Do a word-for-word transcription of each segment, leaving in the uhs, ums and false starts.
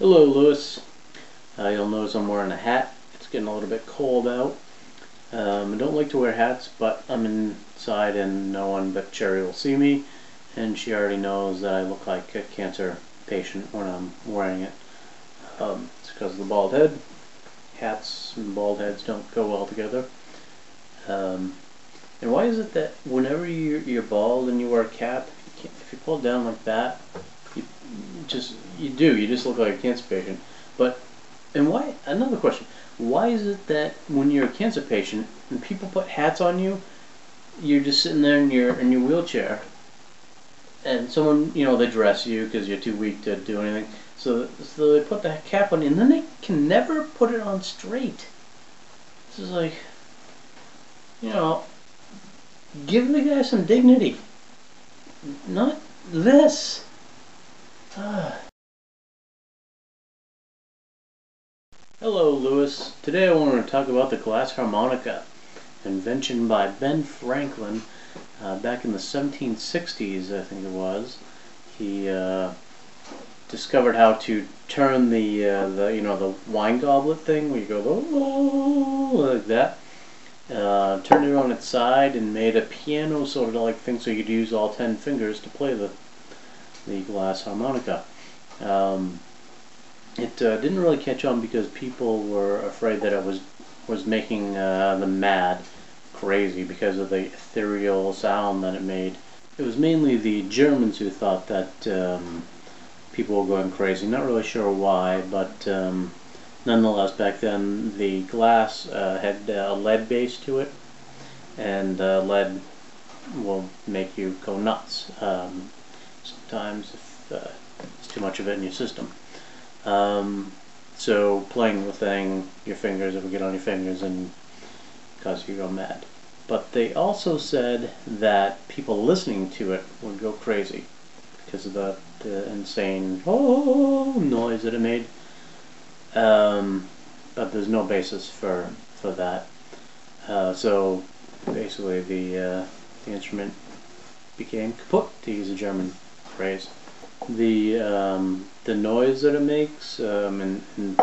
Hello, Luis. Uh, you'll notice I'm wearing a hat. It's getting a little bit cold out. Um, I don't like to wear hats, but I'm inside and no one but Cherry will see me, and she already knows that I look like a cancer patient when I'm wearing it. Um, it's because of the bald head. Hats and bald heads don't go well together. Um, and why is it that whenever you're, you're bald and you wear a cap, you if you pull it down like that, you just you do you just look like a cancer patient? But and why? Another question: why is it that when you're a cancer patient and people put hats on you, you're just sitting there in your in your wheelchair, and someone you know they dress you because you're too weak to do anything, so so they put that cap on you, and then they can never put it on straight. This is like, you know, give the guy some dignity. Not this. Ah. Hello, Luis. Today I want to talk about the glass harmonica, invention by Ben Franklin uh, back in the seventeen sixties, I think it was. He uh, discovered how to turn the uh, the you know the wine goblet thing where you go oh, like that. Uh, turned it on its side and made a piano sort of like thing, so you could use all ten fingers to play the the glass harmonica. Um, It uh, didn't really catch on because people were afraid that it was was making uh, them mad, crazy, because of the ethereal sound that it made. It was mainly the Germans who thought that um, people were going crazy. Not really sure why, but um, nonetheless, back then the glass uh, had a uh, lead base to it, and uh, lead will make you go nuts um, sometimes if uh, it's too much of it in your system. Um, so playing the thing, your fingers, it would get on your fingers and cause you to go mad. But they also said that people listening to it would go crazy because of the, the insane oh noise that it made. Um, but there's no basis for for that. Uh, so basically, the uh, the instrument became kaput, to use a German phrase. The um, the noise that it makes, um, and, and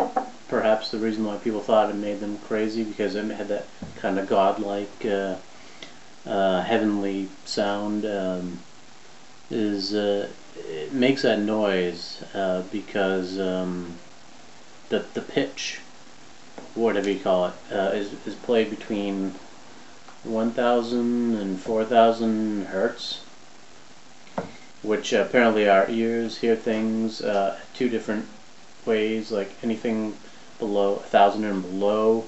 perhaps the reason why people thought it made them crazy, because it had that kind of godlike, uh, uh, heavenly sound. Um, is uh, it makes that noise uh, because um, the the pitch, whatever you call it, uh, is is played between one thousand and four thousand hertz, which apparently our ears hear things uh, two different ways. Like anything below one thousand and below,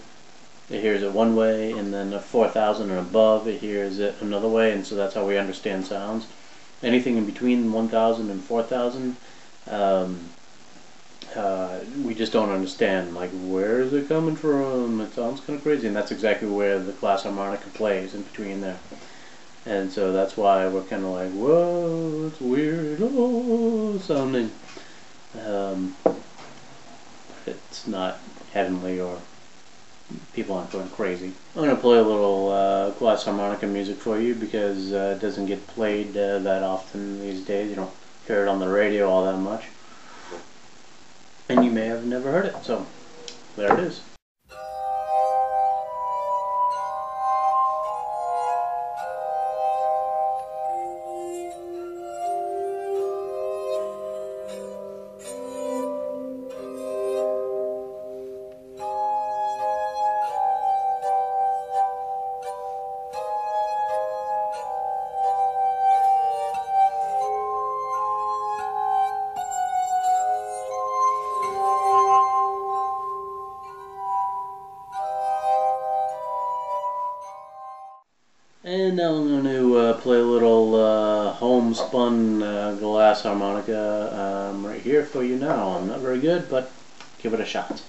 it hears it one way, and then four thousand and above, it hears it another way, and so that's how we understand sounds. Anything in between one thousand and four thousand, um, uh, we just don't understand. Like, where is it coming from? It sounds kind of crazy, and that's exactly where the glass harmonica plays, in between there. And so that's why we're kind of like, whoa, it's weird, oh, sounding. Um, it's not heavenly, or people aren't going crazy. I'm going to play a little uh, glass harmonica music for you, because uh, it doesn't get played uh, that often these days. You don't hear it on the radio all that much. And you may have never heard it, so there it is. And now I'm going to uh, play a little uh, homespun uh, glass harmonica um, right here for you now. I'm not very good, but give it a shot.